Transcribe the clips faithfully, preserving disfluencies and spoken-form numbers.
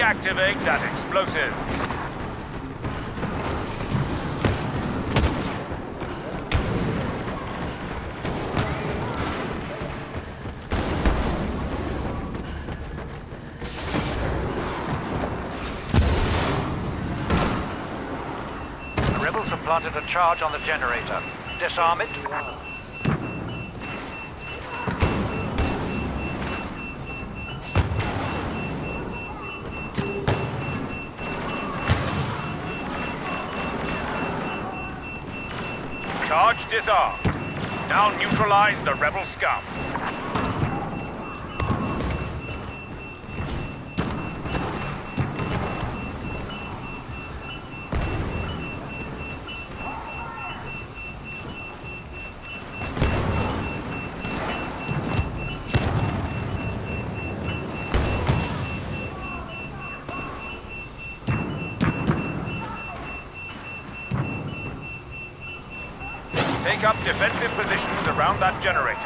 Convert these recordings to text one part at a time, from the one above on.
deactivate that explosive. The rebels have planted a charge on the generator. Disarm it. Charge disarmed. Now neutralize the rebel scum. Take up defensive positions around that generator.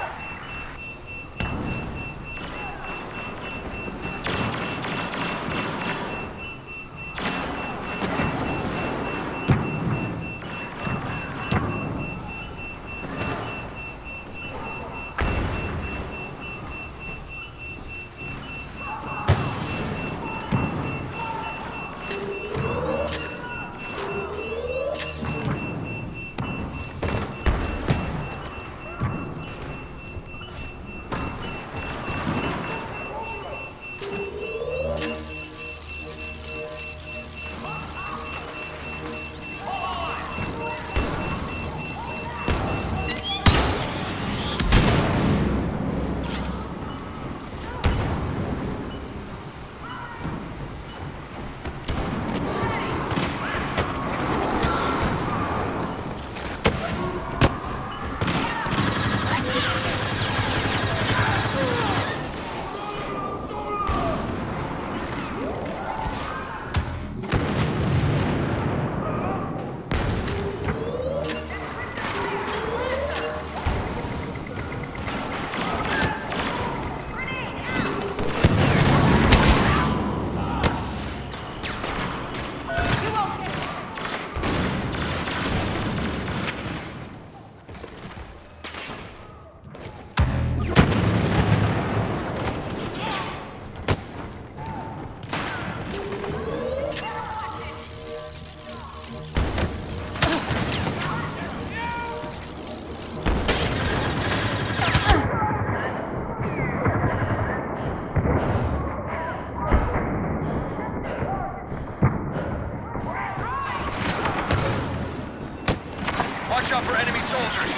Watch out for enemy soldiers.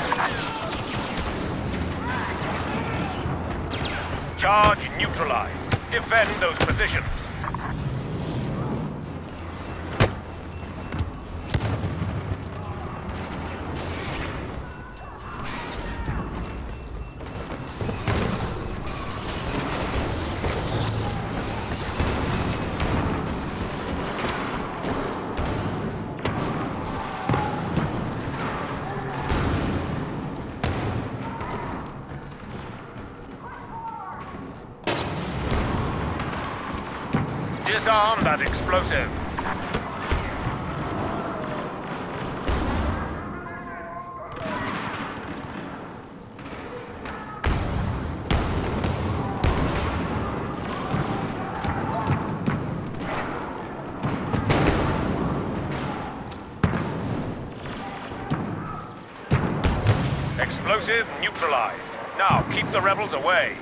Charge neutralized. Defend those positions. Disarm that explosive. Explosive neutralized. Now keep the rebels away.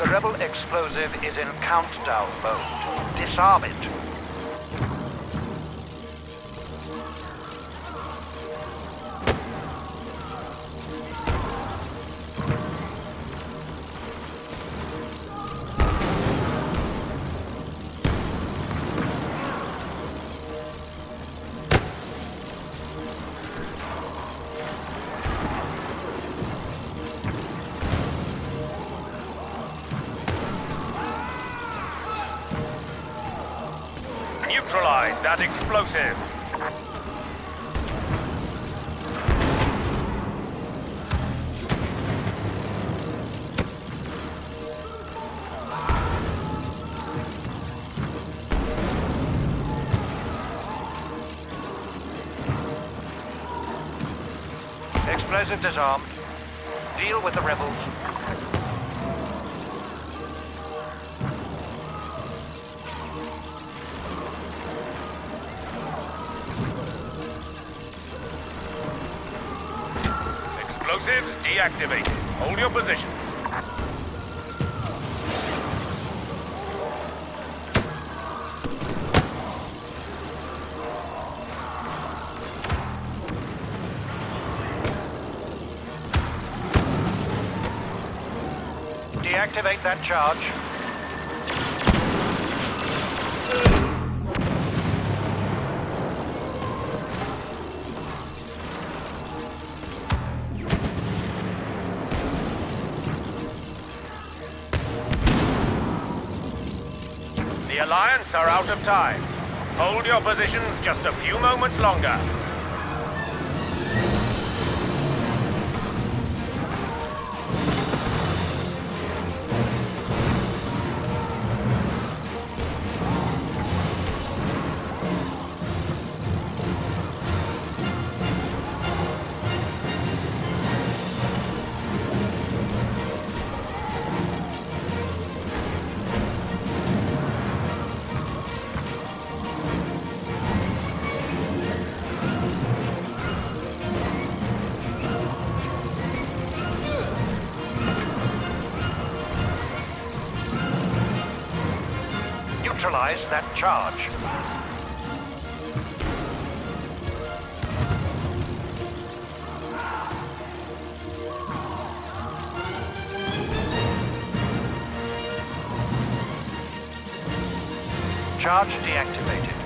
The rebel explosive is in countdown mode. Disarm it. Neutralize that explosive. Explosive disarmed. Deal with the rebels. Explosives deactivated. Hold your positions. Deactivate that charge. The Alliance are out of time. Hold your positions just a few moments longer. Neutralize that charge. Charge deactivated.